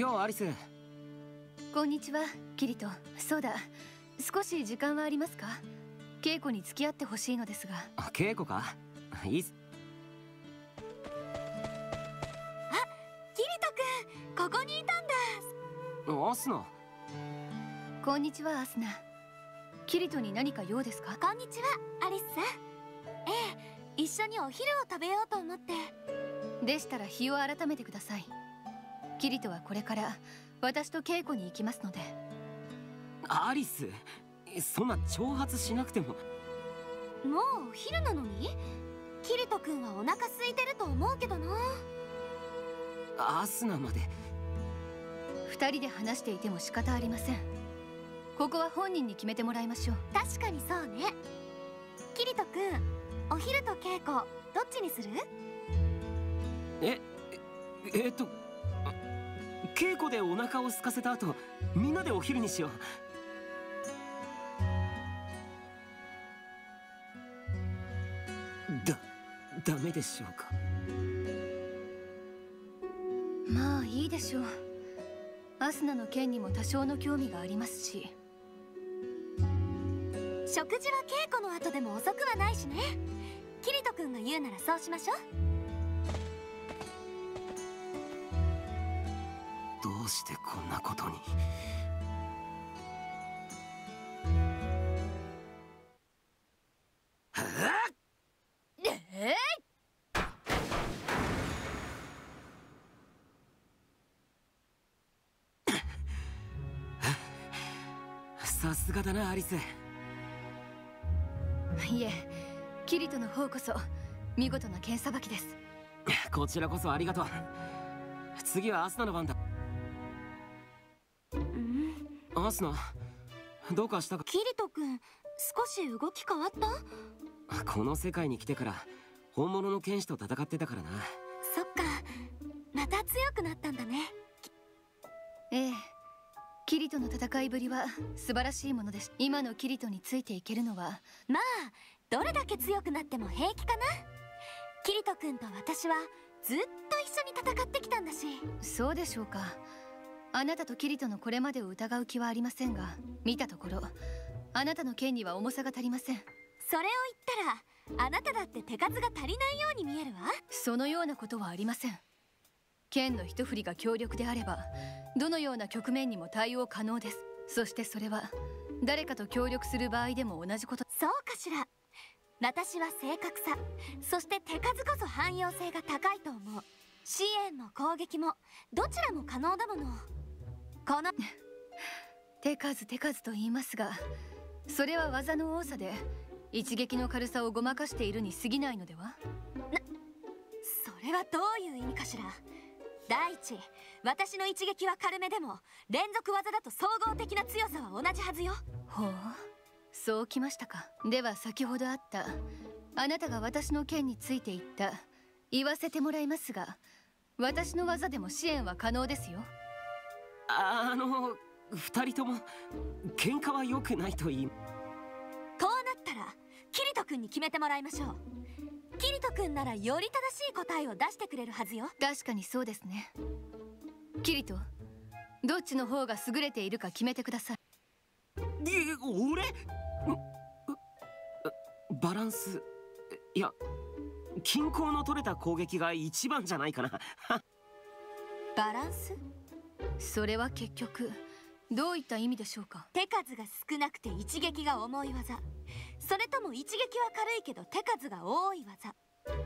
ようアリス。こんにちはキリト。そうだ、少し時間はありますか？稽古に付き合ってほしいのですが。稽古か、いいっす。あ、キリト君ここにいたんだ。アスナ。こんにちはアスナ。キリトに何か用ですか？こんにちはアリスさん。ええ、一緒にお昼を食べようと思って。でしたら日を改めてください。キリトはこれから私と稽古に行きますので。アリス、そんな挑発しなくても。もうお昼なのに？キリト君はお腹空いてると思うけどな。アスナまで。2人で話していても仕方ありません。ここは本人に決めてもらいましょう。確かにそうね。キリト君、お昼と稽古どっちにする？稽古でお腹を空かせた後、みんなでお昼にしよう。ダメでしょうか？まあいいでしょう。アスナの件にも多少の興味がありますし。食事は稽古の後でも遅くはないしね。キリト君が言うならそうしましょう。どうしてこんなことに。さすがだなアリス。いえ、キリトの方こそ見事な剣さばきです。こちらこそありがとう。次はアスナの番だ。アスナ、どうかしたか？キリト君、少し動き変わった？この世界に来てから本物の剣士と戦ってたからな。そっか、また強くなったんだね。ええ、キリトの戦いぶりは素晴らしいものです。今のキリトについていけるのは、まあどれだけ強くなっても平気かな。キリト君と私はずっと一緒に戦ってきたんだし。そうでしょうか。あなたとキリトのこれまでを疑う気はありませんが、見たところあなたの剣には重さが足りません。それを言ったらあなただって手数が足りないように見えるわ。そのようなことはありません。剣の一振りが強力であればどのような局面にも対応可能です。そしてそれは誰かと協力する場合でも同じこと。そうかしら。私は正確さ、そして手数こそ汎用性が高いと思う。支援も攻撃もどちらも可能だもの。この手数手数と言いますが、それは技の多さで一撃の軽さをごまかしているに過ぎないのでは？それはどういう意味かしら。第一、私の一撃は軽めでも連続技だと総合的な強さは同じはずよ。ほう、そうきましたか。では先ほどあったあなたが私の剣について言った、言わせてもらいますが、私の技でも支援は可能ですよ。二人とも喧嘩は良くないといい。こうなったらキリト君に決めてもらいましょう。キリト君ならより正しい答えを出してくれるはずよ。確かにそうですね。キリト、どっちの方が優れているか決めてください。俺？バランス、いや、均衡の取れた攻撃が一番じゃないかな。バランス？それは結局どういった意味でしょうか？手数が少なくて一撃が重い技、それとも一撃は軽いけど手数が多い技。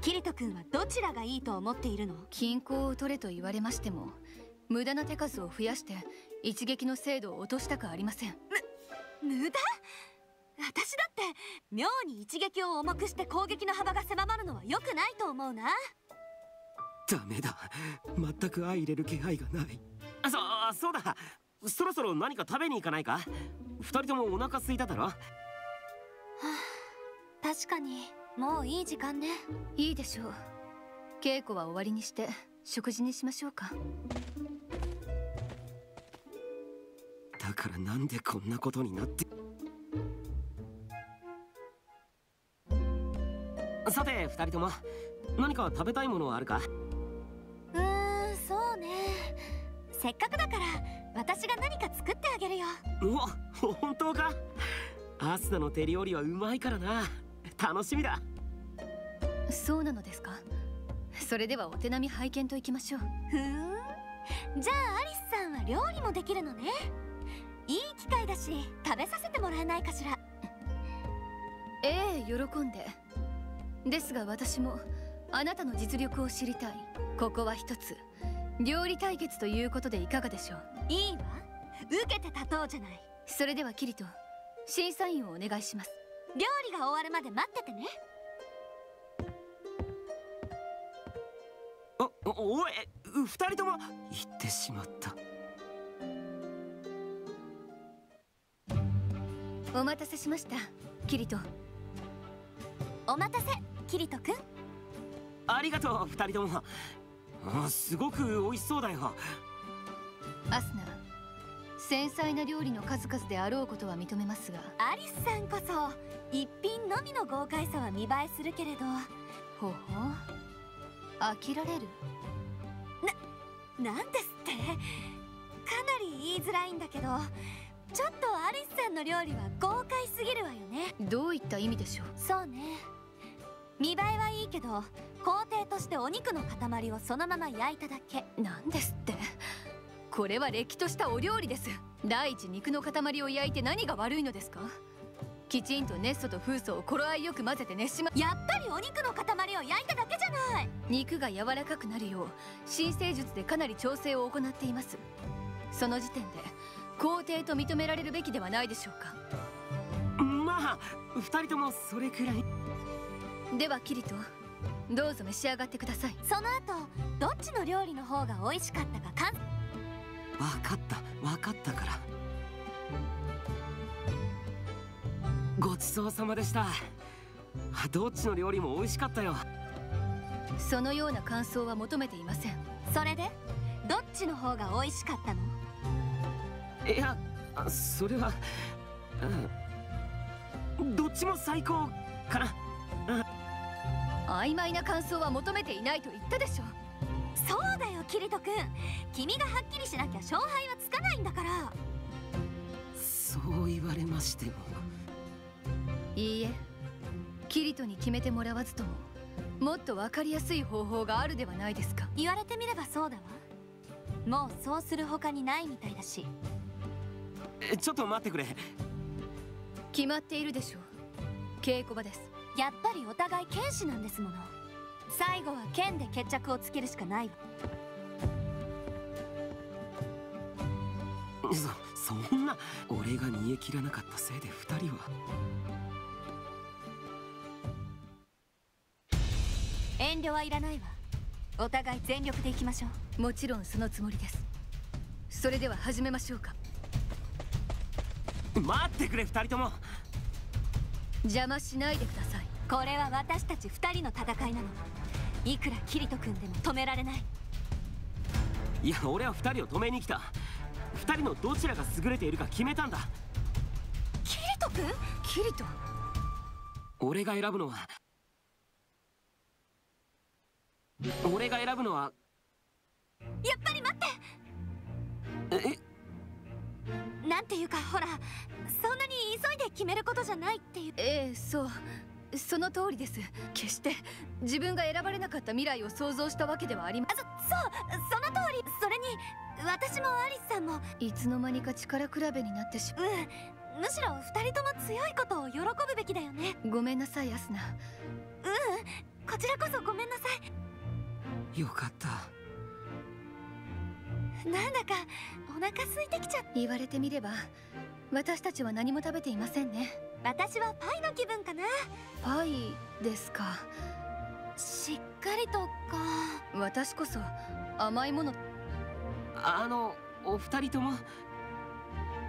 キリト君はどちらがいいと思っているの？均衡を取れと言われましても、無駄な手数を増やして一撃の精度を落としたくありません。無駄？私だって妙に一撃を重くして攻撃の幅が狭まるのは良くないと思うな。ダメだ、全く相入れる気配がない。そうだ、そろそろ何か食べに行かないか？2人ともお腹空いただろ。はあ、確かにもういい時間ね。いいでしょう。稽古は終わりにして食事にしましょうか。だからなんでこんなことになって。さて2人とも何か食べたいものはあるか？そうね、せっかくだから私が何か作ってあげるよ。うわ、本当か。アスナの手料理はうまいからな。楽しみだ。そうなのですか。それではお手並み拝見といきましょう。ふーん、じゃあアリスさんは料理もできるのね。いい機会だし食べさせてもらえないかしら。ええ、喜んで。ですが私もあなたの実力を知りたい。ここは一つ料理対決ということでいかがでしょう。いいわ、受けて立とうじゃない。それではキリト、審査員をお願いします。料理が終わるまで待っててね。おい、二人とも行ってしまった。お待たせしました、キリト。お待たせ、キリトくん。ありがとう、二人とも。すごく美味しそうだよ。アスナ、繊細な料理の数々であろうことは認めますが、アリスさんこそ一品のみの豪快さは見栄えするけれど。ほほ、飽きられる。なんですって。かなり言いづらいんだけど、ちょっとアリスさんの料理は豪快すぎるわよね。どういった意味でしょう。そうね、見栄えはいいけど工程としてお肉の塊をそのまま焼いただけなんですって。これはれっきとしたお料理です。第一、肉の塊を焼いて何が悪いのですか。きちんとネッソとフーソを頃合いよく混ぜて熱しま。やっぱりお肉の塊を焼いただけじゃない。肉が柔らかくなるよう新生術でかなり調整を行っています。その時点で工程と認められるべきではないでしょうか。まあ2人ともそれくらいでは。キリト、どうぞ召し上がってください。その後どっちの料理の方が美味しかったか分かったからごちそうさまでした。どっちの料理も美味しかったよ。そのような感想は求めていません。それでどっちの方が美味しかったの。いや、それは、どっちも最高かな。曖昧な感想は求めていないと言ったでしょ。そうだよ、キリト君、君がはっきりしなきゃ勝敗はつかないんだから。そう言われましても。いいえ、キリトに決めてもらわずとももっと分かりやすい方法があるではないですか。言われてみればそうだわ。もうそうする他にないみたいだし。ちょっと待ってくれ。決まっているでしょう。稽古場です。やっぱりお互い剣士なんですもの。最後は剣で決着をつけるしかない。そんな俺が煮え切らなかったせいで二人は。遠慮はいらないわ。お互い全力でいきましょう。もちろんそのつもりです。それでは始めましょうか。待ってくれ、二人とも。邪魔しないでください。これは私たち二人の戦いなの。いくらキリト君でも止められない。いや、俺は二人を止めに来た。二人のどちらが優れているか決めたんだ。キリト君？キリト。俺が選ぶのはやっぱり待って。なんていうか、ほら、そんなに急いで決めることじゃないっていう。そう、その通りです。決して自分が選ばれなかった未来を想像したわけではありません。そう、その通り。それに私もアリスさんもいつの間にか力比べになってしまう。むしろ2人とも強いことを喜ぶべきだよね。ごめんなさい、アスナ。こちらこそごめんなさい。よかった。なんだかお腹空いてきちゃった。言われてみれば私たちは何も食べていませんね。私はパイの気分かな。パイですか。しっかりとか。私こそ甘いもの。お二人とも。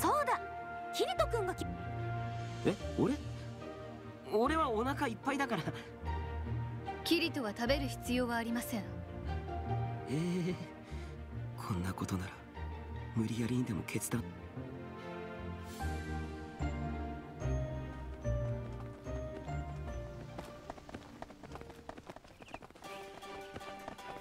そうだ、キリト君が俺はお腹いっぱいだから。キリトは食べる必要はありません。こんなことなら無理やりにでも決断。